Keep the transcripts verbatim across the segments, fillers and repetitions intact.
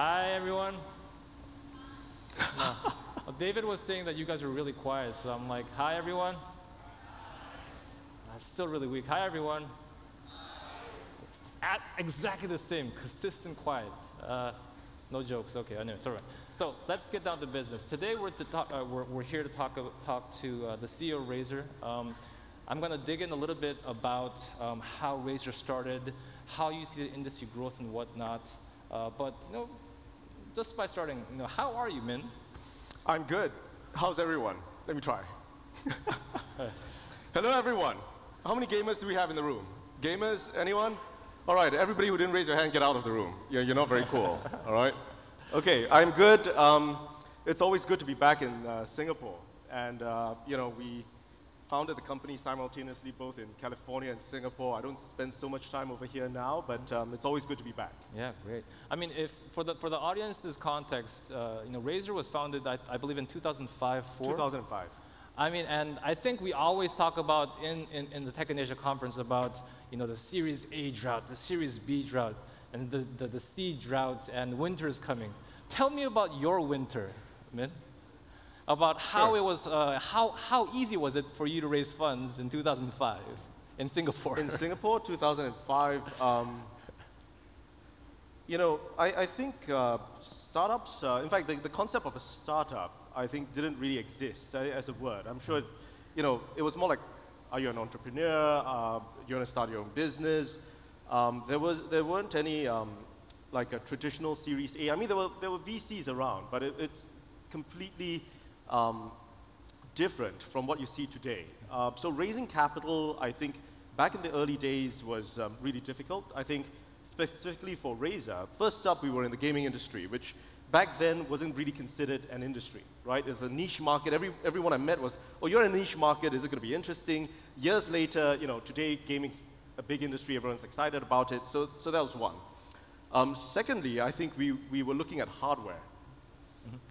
Hi, everyone. No. Well, David was saying that you guys are really quiet, so I'm like, hi, everyone. That's still really weak. Hi, everyone. It's at exactly the same, consistent quiet. Uh, no jokes. OK, anyway, it's all right. So let's get down to business. Today, we're, to talk, uh, we're, we're here to talk, uh, talk to uh, the C E O of Razer. Um, I'm going to dig in a little bit about um, how Razer started, how you see the industry growth and whatnot. Uh, but you know, just by starting, you know, how are you, Min? I'm good. How's everyone? Let me try. Hello, everyone. How many gamers do we have in the room? Gamers? Anyone? All right. Everybody who didn't raise your hand, get out of the room. You're, you're not very cool. All right. Okay. I'm good. Um, it's always good to be back in uh, Singapore, and uh, you know we. founded the company simultaneously both in California and Singapore. I don't spend so much time over here now, but um, it's always good to be back. Yeah, great. I mean, if for the for the audience's context, uh, you know, Razer was founded, I, I believe, in two thousand five. Four? two thousand five. I mean, and I think we always talk about in, in in the Tech in Asia conference about you know the Series A drought, the Series B drought, and the the, the C drought, and winter is coming. Tell me about your winter, Min. About how sure. it was, uh, how how easy was it for you to raise funds in two thousand five in Singapore? In Singapore, two thousand five. Um, you know, I, I think uh, startups. Uh, in fact, the, the concept of a startup, I think, didn't really exist uh, as a word. I'm sure, it, you know, it was more like, are you an entrepreneur? Uh, you want to start your own business? Um, there was there weren't any um, like a traditional Series A. I mean, there were there were V Cs around, but it, it's completely Um, different from what you see today. Uh, so raising capital, I think, back in the early days was um, really difficult. I think specifically for Razer, first up, we were in the gaming industry, which back then wasn't really considered an industry, right? It's a niche market. Every, everyone I met was, oh, you're in a niche market. Is it going to be interesting? Years later, you know, today gaming's a big industry. Everyone's excited about it. So, so that was one. Um, secondly, I think we, we were looking at hardware.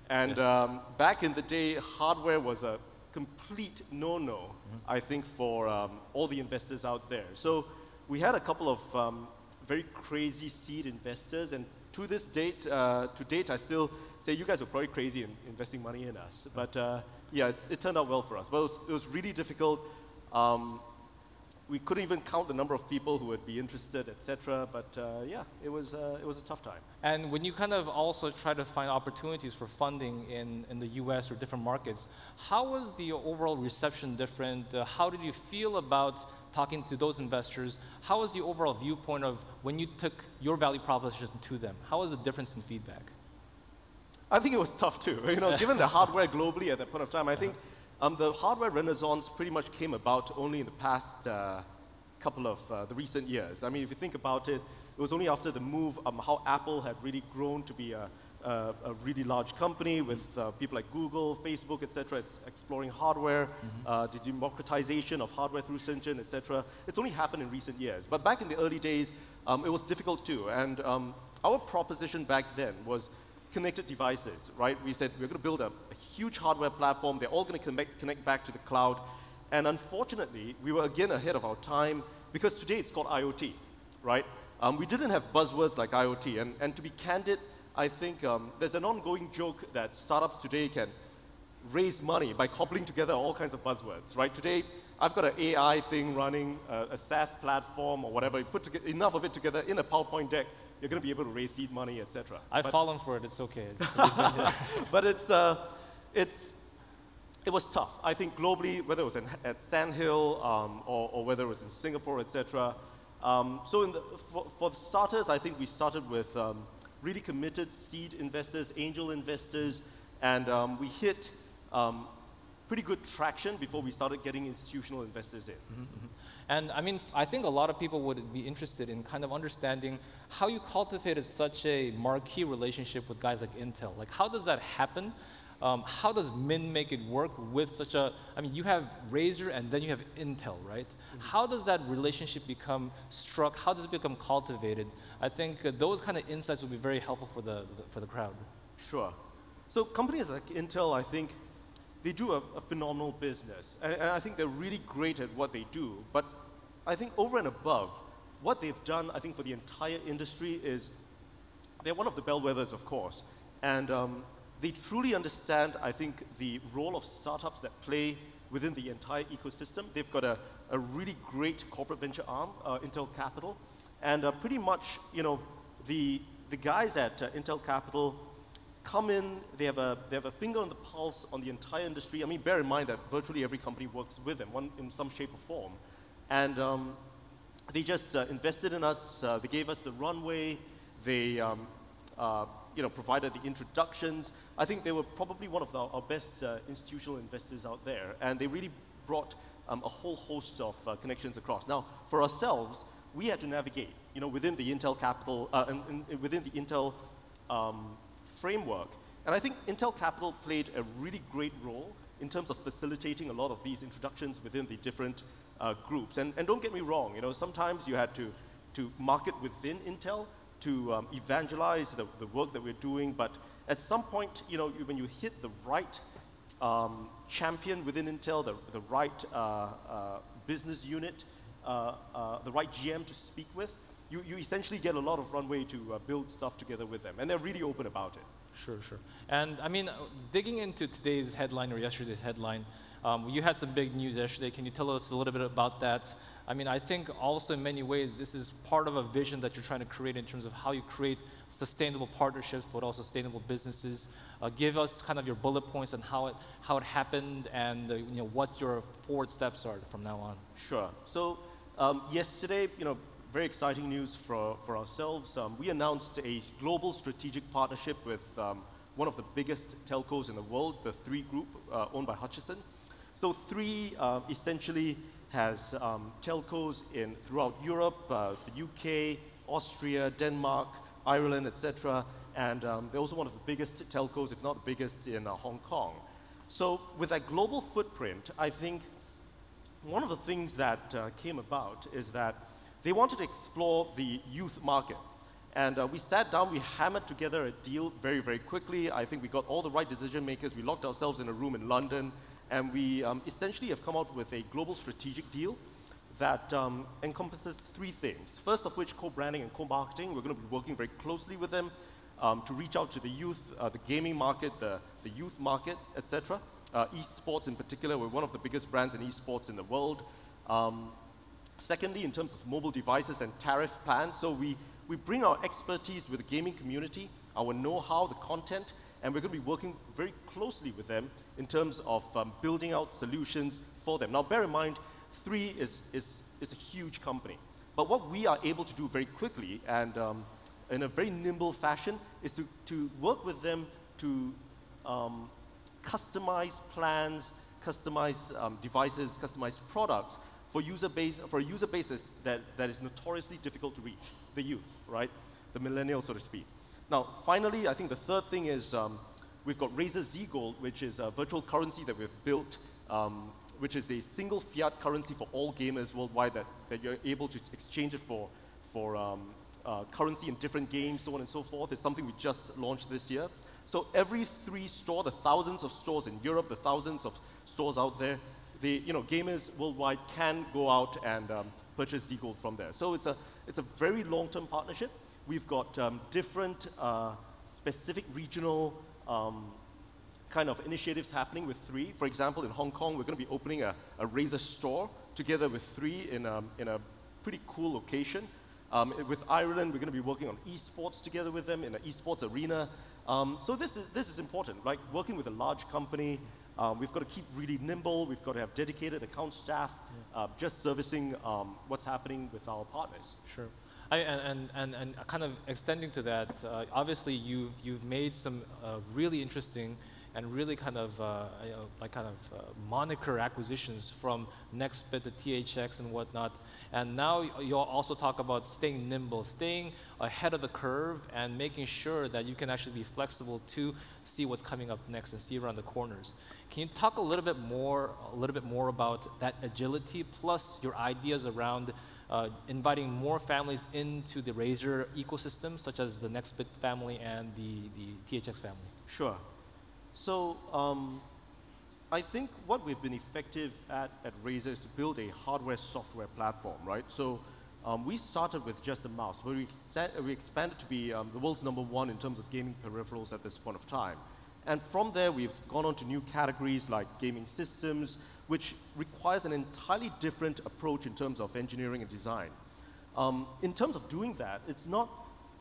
And um, back in the day, hardware was a complete no-no, mm-hmm. I think, for um, all the investors out there. So we had a couple of um, very crazy seed investors, and to this date, uh, to date, I still say you guys were probably crazy in investing money in us. But uh, yeah, it, it turned out well for us. But it was, it was really difficult. Um, we couldn't even count the number of people who would be interested, et cetera. But uh, yeah, it was, uh, it was a tough time. And when you kind of also try to find opportunities for funding in, in the U S or different markets, how was the overall reception different? Uh, how did you feel about talking to those investors? How was the overall viewpoint of when you took your value proposition to them? How was the difference in feedback? I think it was tough too. You know, given the hardware globally at that point of time, I think Um, the hardware renaissance pretty much came about only in the past uh, couple of uh, the recent years. I mean, if you think about it, it was only after the move um, how Apple had really grown to be a, a, a really large company with uh, people like Google, Facebook, et cetera, it's exploring hardware, mm-hmm. uh, the democratization of hardware through Syngin, et cetera. It's only happened in recent years. But back in the early days, um, it was difficult too. And um, our proposition back then was connected devices, right? We said we're going to build a, a huge hardware platform. They're all going to connect, connect back to the cloud. And unfortunately, we were again ahead of our time because today it's called IoT, right? Um, we didn't have buzzwords like IoT. And, and to be candid, I think um, there's an ongoing joke that startups today can raise money by cobbling together all kinds of buzzwords, right? Today, I've got an A I thing running, uh, a SaaS platform or whatever. You put enough of it together in a PowerPoint deck, you're going to be able to raise seed money, et cetera. I've but fallen for it. It's OK. It's but it's, uh, it's, it was tough. I think globally, whether it was in, at Sandhill um, or, or whether it was in Singapore, et cetera. Um, so in the, for, for starters, I think we started with um, really committed seed investors, angel investors. And um, we hit um, pretty good traction before we started getting institutional investors in. Mm-hmm, mm-hmm. And I mean, I think a lot of people would be interested in kind of understanding how you cultivated such a marquee relationship with guys like Intel. Like, how does that happen? Um, how does Min make it work with such a, I mean, you have Razer and then you have Intel, right? Mm-hmm. How does that relationship become struck? How does it become cultivated? I think uh, those kind of insights would be very helpful for the, the, for the crowd. Sure. So companies like Intel, I think, they do a, a phenomenal business. And, and I think they're really great at what they do. But I think over and above, what they've done, I think, for the entire industry is They're one of the bellwethers, of course. And um, they truly understand, I think, the role of startups that play within the entire ecosystem. They've got a, a really great corporate venture arm, uh, Intel Capital. And uh, pretty much, you know, the, the guys at uh, Intel Capital come in, they have, a, they have a finger on the pulse on the entire industry. I mean, bear in mind that virtually every company works with them, one in some shape or form. And um, they just uh, invested in us. Uh, they gave us the runway. They um, uh, you know, provided the introductions. I think they were probably one of the, our best uh, institutional investors out there. And they really brought um, a whole host of uh, connections across. Now, for ourselves, we had to navigate you know, within the Intel Capital, uh, and, and within the Intel um, framework. And I think Intel Capital played a really great role in terms of facilitating a lot of these introductions within the different uh, groups. And, and don't get me wrong, you know, sometimes you had to, to market within Intel to um, evangelize the, the work that we're doing. But at some point, you know, when you hit the right um, champion within Intel, the, the right uh, uh, business unit, uh, uh, the right G M to speak with, You, you essentially get a lot of runway to uh, build stuff together with them. And they're really open about it. Sure, sure. And I mean, uh, digging into today's headline or yesterday's headline, um, you had some big news yesterday. Can you tell us a little bit about that? I mean, I think also in many ways, this is part of a vision that you're trying to create in terms of how you create sustainable partnerships, but also sustainable businesses. Uh, give us kind of your bullet points on how it, how it happened and uh, you know, what your forward steps are from now on. Sure. So um, yesterday, you know, very exciting news for, for ourselves. Um, we announced a global strategic partnership with um, one of the biggest telcos in the world, the Three Group, uh, owned by Hutchison. So Three uh, essentially has um, telcos in throughout Europe, uh, the U K, Austria, Denmark, Ireland, et cetera. And um, they're also one of the biggest telcos, if not the biggest, in uh, Hong Kong. So with that global footprint, I think one of the things that uh, came about is that they wanted to explore the youth market. And uh, we sat down, we hammered together a deal very, very quickly. I think we got all the right decision makers. We locked ourselves in a room in London. And we um, essentially have come up with a global strategic deal that um, encompasses three things. First of which, co-branding and co-marketing. We're going to be working very closely with them um, to reach out to the youth, uh, the gaming market, the, the youth market, et cetera. Uh, esports in particular. We're one of the biggest brands in esports in the world. Um, Secondly, in terms of mobile devices and tariff plans, so we, we bring our expertise with the gaming community, our know-how, the content, and we're going to be working very closely with them in terms of um, building out solutions for them. Now, bear in mind, Three is, is, is a huge company. But what we are able to do very quickly and um, in a very nimble fashion is to, to work with them to um, customize plans, customize um, devices, customize products, for user base, for a user base that, that is notoriously difficult to reach, the youth, right? The millennials, so to speak. Now, finally, I think the third thing is um, we've got Razer Z Gold, which is a virtual currency that we've built, um, which is a single fiat currency for all gamers worldwide that, that you're able to exchange it for, for um, uh, currency in different games, so on and so forth. It's something we just launched this year. So every Three store, the thousands of stores in Europe, the thousands of stores out there, the you know, gamers worldwide can go out and um, purchase Z Gold from there. So it's a, it's a very long-term partnership. We've got um, different uh, specific regional um, kind of initiatives happening with Three. For example, in Hong Kong, we're going to be opening a, a Razer store together with Three in a, in a pretty cool location. Um, with Ireland, we're going to be working on esports together with them in an esports arena. Um, so this is, this is important, like working with a large company. Um, we've got to keep really nimble. We've got to have dedicated account staff, yeah. uh, just servicing um, what's happening with our partners. Sure. I, and, and, and kind of extending to that, uh, obviously you've, you've made some uh, really interesting and really kind of uh, you know, like kind of uh, moniker acquisitions from NextBit to T H X and whatnot. And now you'll also talk about staying nimble, staying ahead of the curve and making sure that you can actually be flexible to see what's coming up next and see around the corners. Can you talk a little bit more, a little bit more about that agility plus your ideas around uh, inviting more families into the Razer ecosystem, such as the NextBit family and the, the T H X family? Sure. So um, I think what we've been effective at at Razer is to build a hardware-software platform, right? So Um, we started with just a mouse, but we, ex we expanded to be um, the world's number one in terms of gaming peripherals at this point of time. And from there, we've gone on to new categories like gaming systems, which requires an entirely different approach in terms of engineering and design. Um, in terms of doing that, it's not,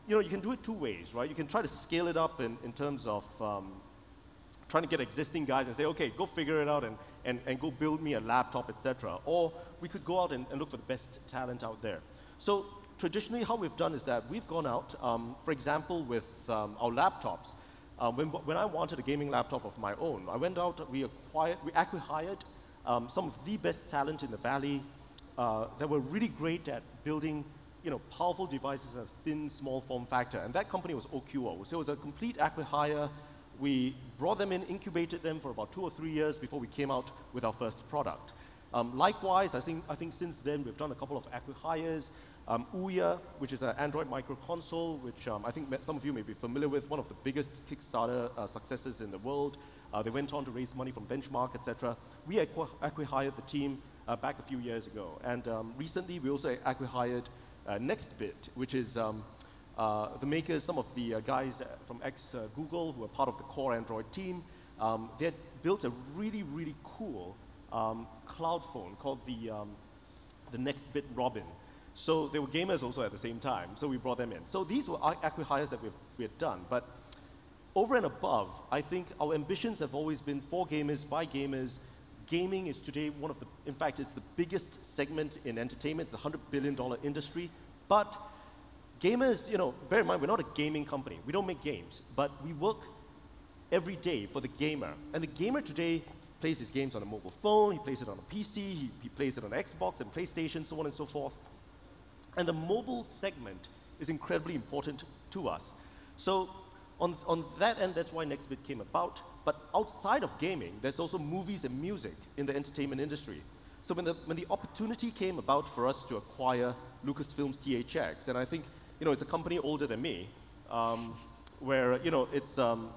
you know, you can do it two ways, right? You can try to scale it up in, in terms of um, trying to get existing guys and say, okay, go figure it out and, and, and go build me a laptop, et cetera. Or we could go out and, and look for the best talent out there. So traditionally, how we've done is that we've gone out, um, for example, with um, our laptops. Uh, when, when I wanted a gaming laptop of my own, I went out, we acquired, we acqui-hired um, some of the best talent in the Valley uh, that were really great at building, you know, powerful devices in a thin, small form factor. And that company was O Q O. So it was a complete acqui-hire. We brought them in, incubated them for about two or three years before we came out with our first product. Um, likewise, I think, I think since then, we've done a couple of acqui-hires. Um, Ouya, which is an Android microconsole, which um, I think some of you may be familiar with, one of the biggest Kickstarter uh, successes in the world. Uh, they went on to raise money from Benchmark, et cetera. We acqui-hired the team uh, back a few years ago. And um, recently, we also acqui-hired uh, NextBit, which is um, uh, the makers, some of the uh, guys from ex-Google who are part of the core Android team. Um, they had built a really, really cool um, cloud phone called the, um, the NextBit Robin. So they were gamers also at the same time, so we brought them in. So these were acqui-hires that we've, we had done. But over and above, I think our ambitions have always been for gamers, by gamers. Gaming is today one of the, in fact, it's the biggest segment in entertainment. It's a one hundred billion dollar industry. But gamers, you know, bear in mind, we're not a gaming company. We don't make games, but we work every day for the gamer. And the gamer today plays his games on a mobile phone, he plays it on a P C, he, he plays it on Xbox and PlayStation, so on and so forth. And the mobile segment is incredibly important to us. So on, on that end, that's why NextBit came about. But outside of gaming, there's also movies and music in the entertainment industry. So when the, when the opportunity came about for us to acquire Lucasfilm's T H X, and I think, you know, it's a company older than me, um, where, you know, it's um,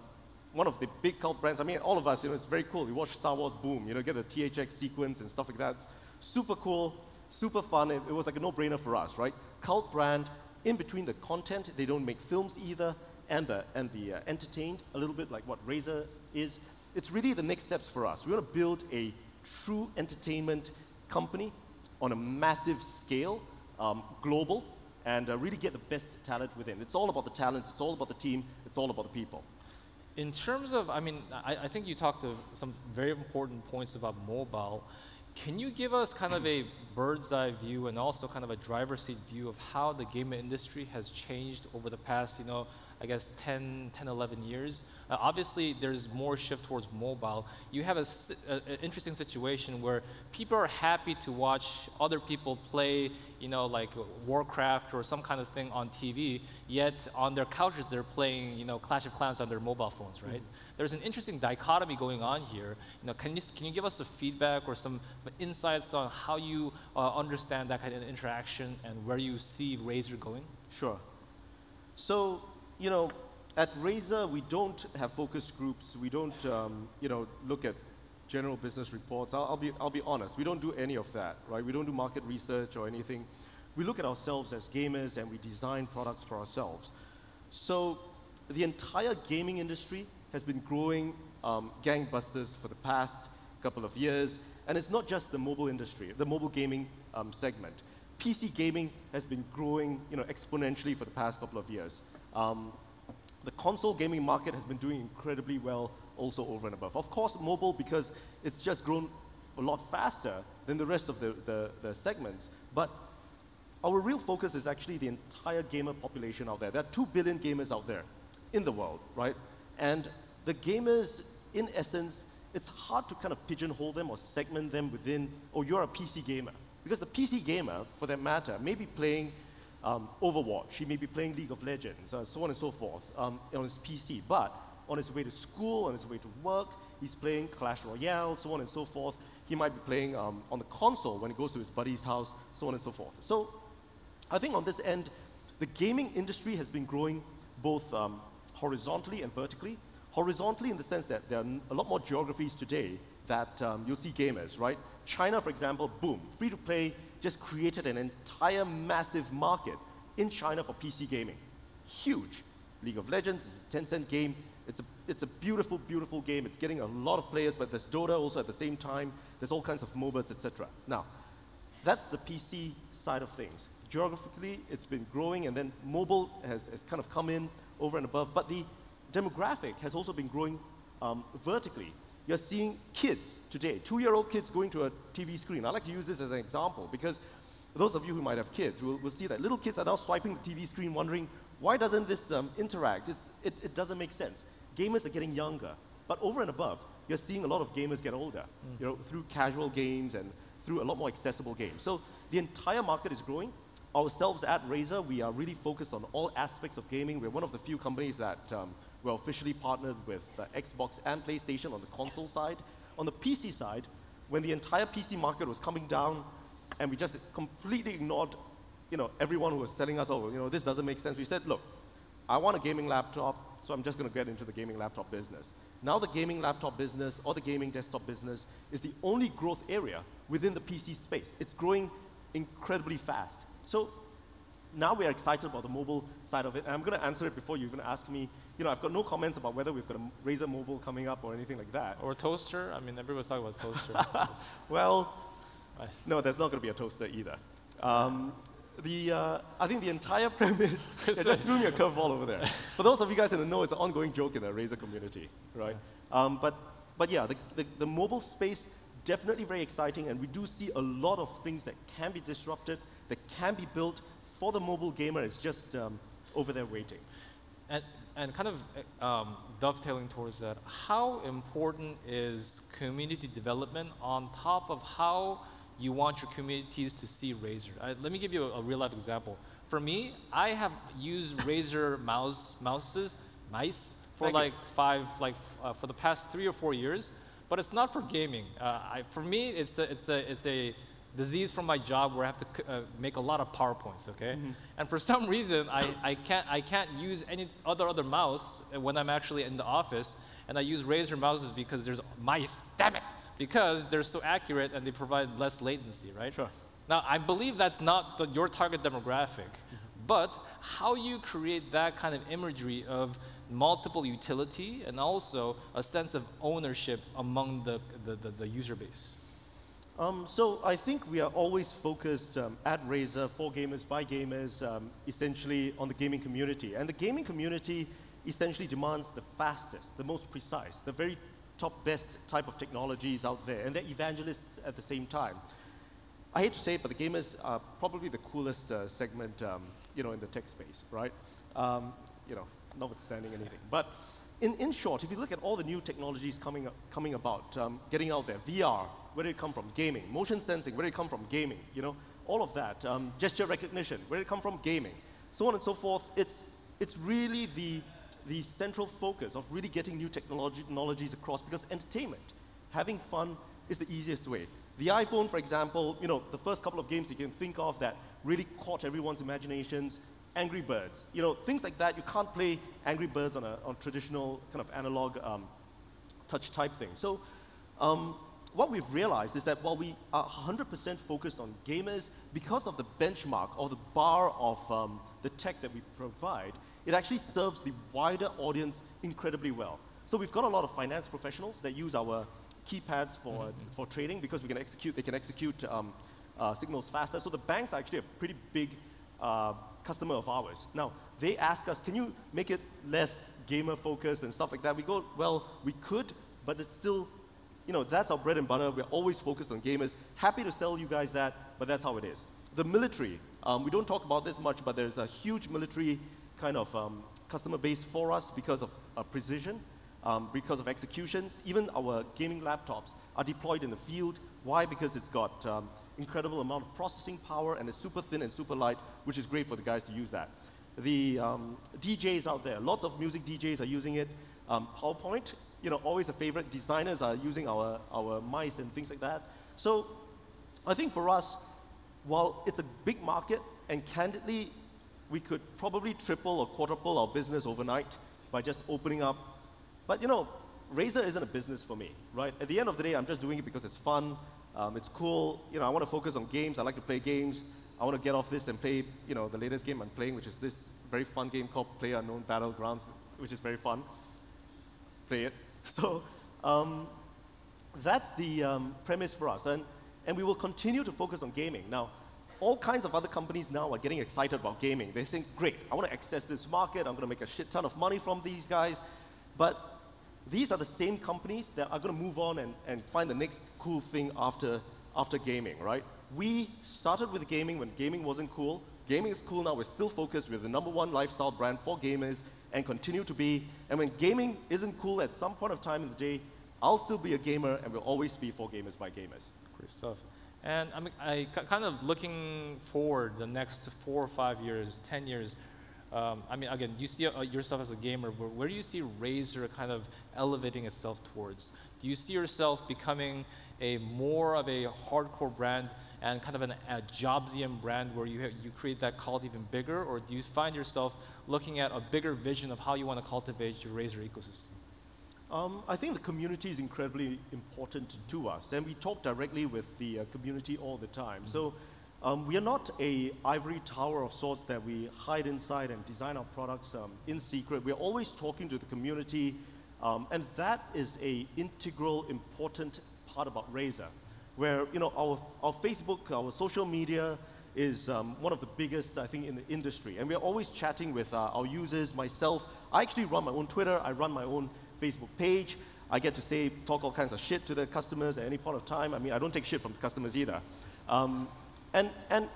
one of the big cult brands. I mean, all of us, you know, it's very cool. We watch Star Wars, boom, you know, get the T H X sequence and stuff like that. It's super cool. Super fun. It, it was like a no-brainer for us, right? Cult brand. In between the content, they don't make films either, and the and the uh, entertained a little bit like what Razer is. It's really the next steps for us. We want to build a true entertainment company on a massive scale, um, global, and uh, really get the best talent within. It's all about the talent. It's all about the team. It's all about the people. In terms of, I mean, I, I think you talked of some very important points about mobile. Can you give us kind of a bird's eye view and also kind of a driver's seat view of how the gaming industry has changed over the past, you know, I guess ten, ten, eleven years? Uh, obviously, there's more shift towards mobile. You have an interesting situation where people are happy to watch other people play, you know, like Warcraft or some kind of thing on T V, yet on their couches they're playing, you know, Clash of Clans on their mobile phones, right? Mm-hmm. There's an interesting dichotomy going on here. You know, can you, can you give us some feedback or some insights on how you uh, understand that kind of interaction and where you see Razer going? Sure. So, you know, at Razer, we don't have focus groups. We don't, um, you know, look at general business reports. I'll, I'll, be, I'll be honest. We don't do any of that, right? We don't do market research or anything. We look at ourselves as gamers, and we design products for ourselves. So the entire gaming industry has been growing um, gangbusters for the past couple of years. And it's not just the mobile industry, the mobile gaming um, segment. P C gaming has been growing, you know, exponentially for the past couple of years. Um, the console gaming market has been doing incredibly well also over and above. Of course, mobile, because it's just grown a lot faster than the rest of the, the, the segments. But our real focus is actually the entire gamer population out there. There are two billion gamers out there in the world, right? And the gamers, in essence, it's hard to kind of pigeonhole them or segment them within, oh, you're a P C gamer. Because the P C gamer, for that matter, may be playing Um, Overwatch, he may be playing League of Legends, uh, so on and so forth, um, on his P C. But on his way to school, on his way to work, he's playing Clash Royale, so on and so forth. He might be playing um, on the console when he goes to his buddy's house, so on and so forth. So I think on this end, the gaming industry has been growing both um, horizontally and vertically. Horizontally in the sense that there are a lot more geographies today that um, you'll see gamers, right? China, for example, boom, free-to-play just created an entire massive market in China for P C gaming. Huge. League of Legends is a Tencent game. It's a, it's a beautiful, beautiful game. It's getting a lot of players, but there's Dota also at the same time. There's all kinds of MOBAs, et cetera. Now, that's the P C side of things. Geographically, it's been growing, and then mobile has, has kind of come in over and above. But the demographic has also been growing um, vertically. You're seeing kids today, two-year-old kids going to a T V screen. I like to use this as an example, because those of you who might have kids will, will see that little kids are now swiping the T V screen wondering, why doesn't this um, interact? It's, it, it doesn't make sense. Gamers are getting younger, but over and above, you're seeing a lot of gamers get older, mm. you know, through casual games and through a lot more accessible games. So the entire market is growing. Ourselves at Razer, we are really focused on all aspects of gaming. We're one of the few companies that um, we're officially partnered with uh, Xbox and PlayStation on the console side. On the P C side, when the entire P C market was coming down, and we just completely ignored, you know, everyone who was telling us, oh, you know, this doesn't make sense. We said, look, I want a gaming laptop, so I'm just going to get into the gaming laptop business. Now the gaming laptop business or the gaming desktop business is the only growth area within the P C space. It's growing incredibly fast. So now we are excited about the mobile side of it. And I'm going to answer it before you even ask me. You know, I've got no comments about whether we've got a Razer mobile coming up or anything like that. Or toaster. I mean, everyone's talking about toaster. Well, no, there's not going to be a toaster either. Um, the, uh, I think the entire premise, yeah, just threw me a curveball over there. For those of you guys in the know, it's an ongoing joke in the Razer community, right? Yeah. Um, but, but yeah, the, the, the mobile space, definitely very exciting, and we do see a lot of things that can be disrupted, that can be built for the mobile gamer. It's just um, over there waiting. And, and kind of um, dovetailing towards that, how important is community development on top of how you want your communities to see Razer? I, let me give you a, a real-life example. For me, I have used Razer mouse, mouses, mice for Thank like you. five, like uh, for the past three or four years. But it's not for gaming. Uh, I, for me, it's a, it's a, it's a disease from my job where I have to c uh, make a lot of PowerPoints, okay? Mm-hmm. And for some reason, I, I, can't, I can't use any other other mouse when I'm actually in the office. And I use Razer mouses because there's mice, damn it! Because they're so accurate and they provide less latency, right? Sure. Now, I believe that's not the, your target demographic. Mm-hmm. But how you create that kind of imagery of multiple utility and also a sense of ownership among the, the, the, the user base? Um, so I think we are always focused um, at Razer, for gamers, by gamers, um, essentially on the gaming community. And the gaming community essentially demands the fastest, the most precise, the very top best type of technologies out there, and they're evangelists at the same time. I hate to say it, but the gamers are probably the coolest uh, segment um, you know, in the tech space, right? Um, you know, notwithstanding anything. But in, in short, if you look at all the new technologies coming, up, coming about, um, getting out there, V R, where did it come from? Gaming. Motion sensing, where did it come from? Gaming. You know, all of that. Um, gesture recognition, where did it come from? Gaming. So on and so forth. It's, it's really the, the central focus of really getting new technology, technologies across, because entertainment, having fun, is the easiest way. The iPhone, for example, you know, the first couple of games you can think of that really caught everyone's imaginations, Angry Birds, you know, things like that. You can't play Angry Birds on a on traditional kind of analog um, touch type thing. So um, what we've realized is that while we are one hundred percent focused on gamers, because of the benchmark or the bar of um, the tech that we provide, it actually serves the wider audience incredibly well. So we've got a lot of finance professionals that use our keypads for, mm-hmm. for trading, because we can execute, they can execute um, uh, signals faster. So the banks are actually a pretty big uh, customer of ours. Now, they ask us, can you make it less gamer-focused and stuff like that? We go, well, we could, but it's still, you know, that's our bread and butter. We're always focused on gamers. Happy to sell you guys that, but that's how it is. The military, um, we don't talk about this much, but there's a huge military kind of um, customer base for us because of uh, precision, um, because of executions. Even our gaming laptops are deployed in the field. Why? Because it's got um, incredible amount of processing power, and it's super thin and super light, which is great for the guys to use that. The um, D Js out there, lots of music D Js are using it. Um, PowerPoint, you know, always a favorite. Designers are using our, our mice and things like that. So I think for us, while it's a big market, and candidly, we could probably triple or quadruple our business overnight by just opening up. But you know, Razer isn't a business for me, right? At the end of the day, I'm just doing it because it's fun. Um, it's cool. You know, I want to focus on games. I like to play games. I want to get off this and play, you know, the latest game I'm playing, which is this very fun game called Player Unknown Battlegrounds, which is very fun. Play it. So um, that's the um, premise for us. And, and we will continue to focus on gaming. Now, all kinds of other companies now are getting excited about gaming. They're saying, great, I want to access this market. I'm going to make a shit ton of money from these guys. But these are the same companies that are going to move on and, and find the next cool thing after, after gaming, right? We started with gaming when gaming wasn't cool. Gaming is cool now. We're still focused. We're the number one lifestyle brand for gamers and continue to be. And when gaming isn't cool at some point of time in the day, I'll still be a gamer and we'll always be for gamers by gamers. Great stuff. And I'm I, kind of looking forward the next four or five years, ten years. Um, I mean, again, you see uh, yourself as a gamer. Where, where do you see Razer kind of elevating itself towards? Do you see yourself becoming a more of a hardcore brand and kind of an, a Jobsian brand where you, you create that cult even bigger? Or do you find yourself looking at a bigger vision of how you want to cultivate your Razer ecosystem? Um, I think the community is incredibly important to us, and we talk directly with the uh, community all the time. Mm-hmm. So um, we are not an ivory tower of sorts that we hide inside and design our products um, in secret. We're always talking to the community, um, and that is an integral, important part about Razer, where you know our, our Facebook, our social media is um, one of the biggest, I think, in the industry. And we're always chatting with uh, our users, myself. I actually run my own Twitter. I run my own Facebook page. I get to say, talk all kinds of shit to the customers at any point of time. I mean, I don't take shit from the customers either. Um, and, and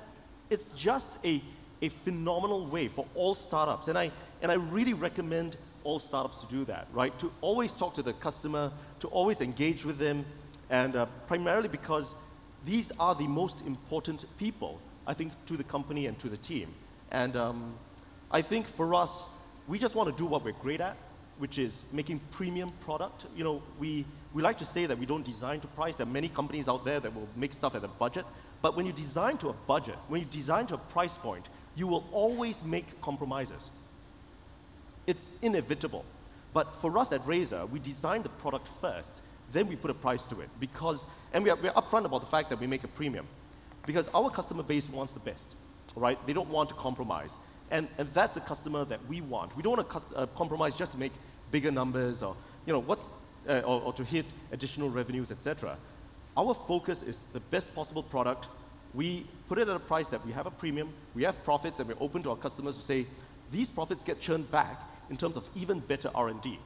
it's just a, a phenomenal way for all startups. And I, and I really recommend all startups to do that, right? To always talk to the customer, to always engage with them, and uh, primarily because these are the most important people, I think, to the company and to the team. And um, I think for us, we just want to do what we're great at, which is making premium product. You know, we, we like to say that we don't design to price. There are many companies out there that will make stuff at a budget. But when you design to a budget, when you design to a price point, you will always make compromises. It's inevitable. But for us at Razer, we design the product first, then we put a price to it. Because, and we are, we're upfront about the fact that we make a premium. Because our customer base wants the best, right? They don't want to compromise. And, and that's the customer that we want. We don't want to uh, compromise just to make bigger numbers or, you know, what's, uh, or, or to hit additional revenues, et cetera. Our focus is the best possible product. We put it at a price that we have a premium, we have profits, and we're open to our customers to say, these profits get churned back in terms of even better R and D.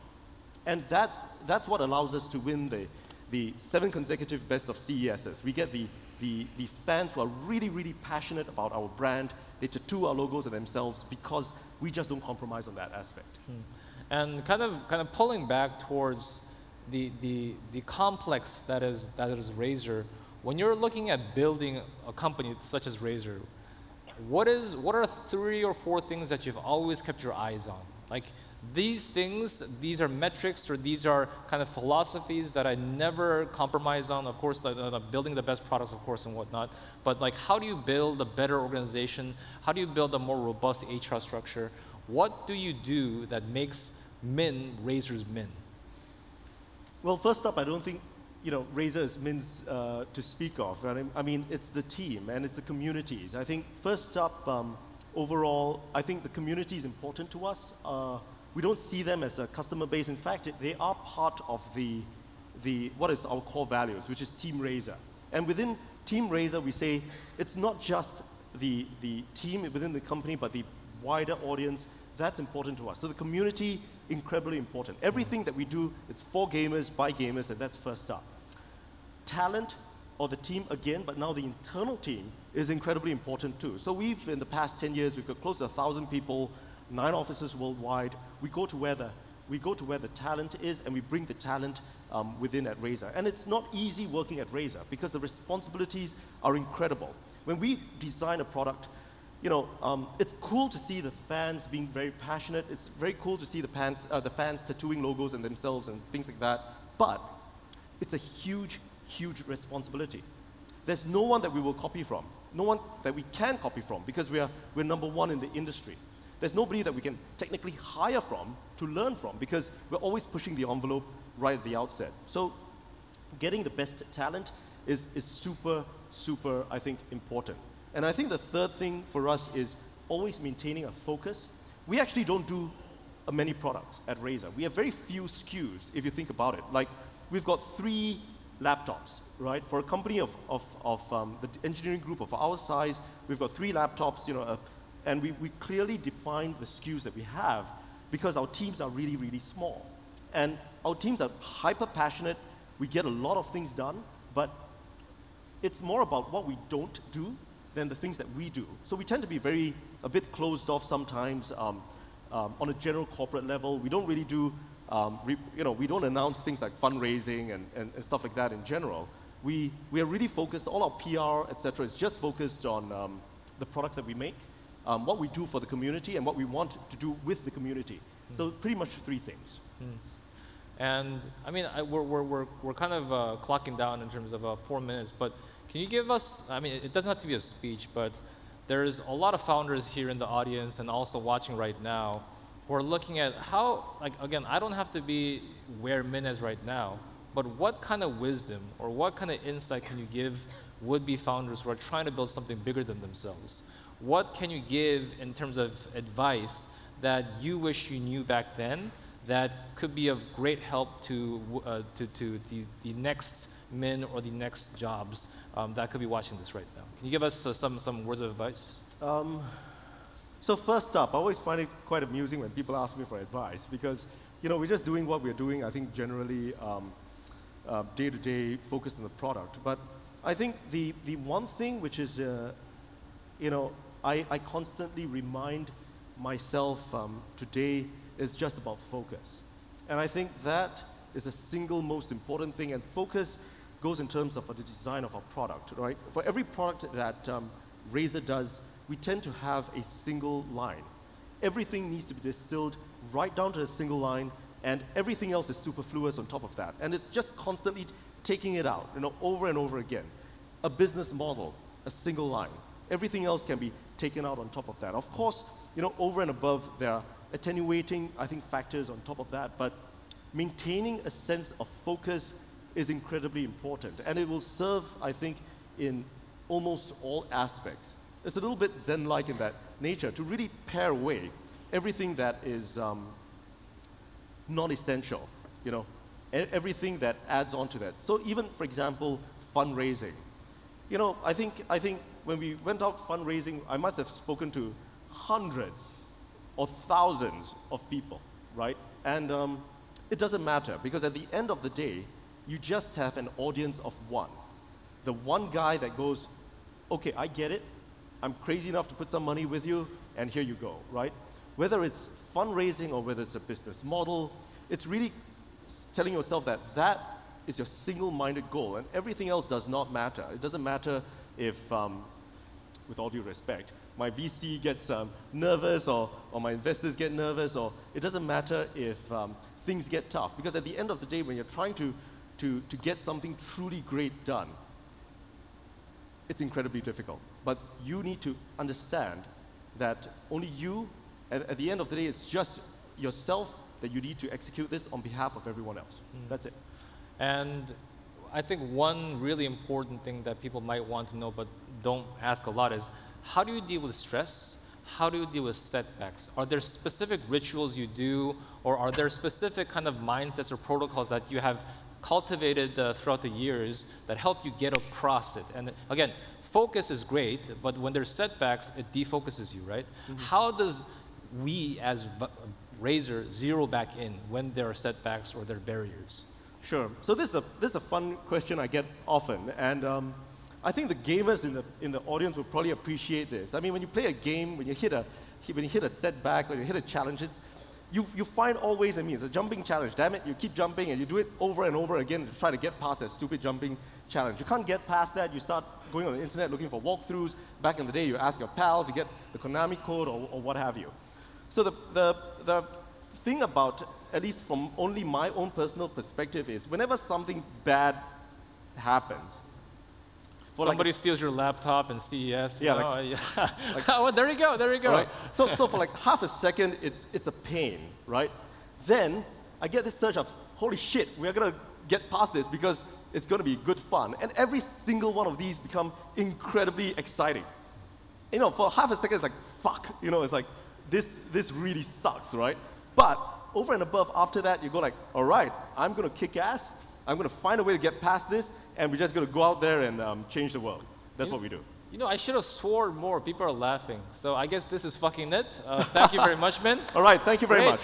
And that's, that's what allows us to win the, the seven consecutive best of C E Ses. We get the The, the fans who are really, really passionate about our brand. They tattoo our logos on themselves because we just don't compromise on that aspect. Hmm. And kind of, kind of pulling back towards the, the, the complex that is, that is Razer, when you're looking at building a company such as Razer, what, is, what are three or four things that you've always kept your eyes on? Like, these things, these are metrics, or these are kind of philosophies that I never compromise on. Of course, the, the building the best products, of course, and whatnot. But like, how do you build a better organization? How do you build a more robust H R structure? What do you do that makes Min Razer's Min? Well, first up, I don't think you know Razer is Min's uh, to speak of. Right? I mean, it's the team and it's the communities. I think first up, um, overall, I think the community is important to us. Uh, We don't see them as a customer base. In fact, it, they are part of the, the, what is our core values, which is Team Razer. And within Team Razer, we say it's not just the, the team within the company, but the wider audience. That's important to us. So the community, incredibly important. Everything that we do, it's for gamers, by gamers, and that's first up. Talent, or the team again, but now the internal team, is incredibly important too. So we've, in the past ten years, we've got close to one thousand people, nine offices worldwide. We go to where the, we go to where the talent is, and we bring the talent um, within at Razer. And it's not easy working at Razer because the responsibilities are incredible. When we design a product, you know, um, it's cool to see the fans being very passionate. It's very cool to see the fans, uh, the fans tattooing logos on themselves and things like that. But it's a huge, huge responsibility. There's no one that we will copy from, no one that we can copy from because we are, we're number one in the industry. There's nobody that we can technically hire from to learn from because we're always pushing the envelope right at the outset. So getting the best talent is, is super, super, I think, important. And I think the third thing for us is always maintaining a focus. We actually don't do uh, many products at Razer. We have very few S K Us, if you think about it. Like, we've got three laptops, right? For a company of, of, of um, the engineering group of our size, we've got three laptops, you know, uh, and we, we clearly define the S K Us that we have because our teams are really, really small. And our teams are hyper-passionate. We get a lot of things done, but it's more about what we don't do than the things that we do. So we tend to be very, a bit closed off sometimes um, um, on a general corporate level. We don't really do, um, re you know, we don't announce things like fundraising and, and, and stuff like that in general. We, we are really focused, all our P R, et cetera, is just focused on um, the products that we make, um, what we do for the community, and what we want to do with the community. Mm. So pretty much three things. Mm. And I mean, I, we're, we're, we're, we're kind of uh, clocking down in terms of uh, four minutes, but can you give us, I mean, it doesn't have to be a speech, but there's a lot of founders here in the audience and also watching right now who are looking at how, like, again, I don't have to be where Min is right now, but what kind of wisdom or what kind of insight can you give would-be founders who are trying to build something bigger than themselves? What can you give in terms of advice that you wish you knew back then that could be of great help to, uh, to, to the, the next men or the next jobs um, that could be watching this right now? Can you give us uh, some, some words of advice? Um, so first up, I always find it quite amusing when people ask me for advice because, you know, we're just doing what we're doing, I think, generally um, uh, day to day focused on the product. But I think the, the one thing which is, uh, you know, I, I constantly remind myself um, today is just about focus. And I think that is the single most important thing, and focus goes in terms of the design of our product, right? For every product that um, Razer does, we tend to have a single line. Everything needs to be distilled right down to a single line, and everything else is superfluous on top of that. And it's just constantly taking it out, you know, over and over again. A business model, a single line. Everything else can be taken out on top of that. Of course, you know, over and above, there are attenuating, I think, factors on top of that, but maintaining a sense of focus is incredibly important, and it will serve, I think, in almost all aspects. It's a little bit Zen-like in that nature, to really pare away everything that is um, non-essential, you know, e everything that adds on to that. So even, for example, fundraising. You know, I think, I think when we went out fundraising, I must have spoken to hundreds or thousands of people, right? And um, it doesn't matter, because at the end of the day, you just have an audience of one. The one guy that goes, okay, I get it. I'm crazy enough to put some money with you, and here you go, right? Whether it's fundraising or whether it's a business model, it's really telling yourself that that is your single-minded goal, and everything else does not matter. It doesn't matter if, um, with all due respect, my V C gets um, nervous, or, or my investors get nervous, or it doesn't matter if um, things get tough. Because at the end of the day, when you're trying to, to, to get something truly great done, it's incredibly difficult. But you need to understand that only you, at, at the end of the day, it's just yourself that you need to execute this on behalf of everyone else. Mm. That's it. And I think one really important thing that people might want to know but don't ask a lot is, how do you deal with stress? How do you deal with setbacks? Are there specific rituals you do, or are there specific kind of mindsets or protocols that you have cultivated uh, throughout the years that help you get across it? And again, focus is great, but when there's setbacks, it defocuses you, right? Mm-hmm. How does we as Razer zero back in when there are setbacks or there are barriers? Sure. So this is a, this is a fun question I get often. And um, I think the gamers in the, in the audience will probably appreciate this. I mean, when you play a game, when you hit a, when you hit a setback, when you hit a challenge, it's, you, you find all ways and means. It's a jumping challenge, damn it, you keep jumping, and you do it over and over again to try to get past that stupid jumping challenge. You can't get past that. You start going on the internet looking for walkthroughs. Back in the day, you ask your pals, you get the Konami code, or, or what have you. So the, the, the thing about, at least from only my own personal perspective, is whenever something bad happens, somebody like steals your laptop and C E S. Yeah, like, yeah. Like, well, there you go, there you go. Right. So, so for like half a second, it's, it's a pain, right? Then I get this surge of, holy shit, we're going to get past this because it's going to be good fun. And every single one of these become incredibly exciting. You know, for half a second, it's like, fuck. You know, it's like, this, this really sucks, right? But over and above after that, you go like, all right, I'm going to kick ass. I'm going to find a way to get past this. And we're just going to go out there and um, change the world. That's you, what we do. You know, I should have sworn more. People are laughing. So I guess this is fucking it. Uh, thank you very much, man. All right. Thank you very Great. much.